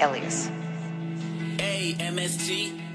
Elias. AMSG.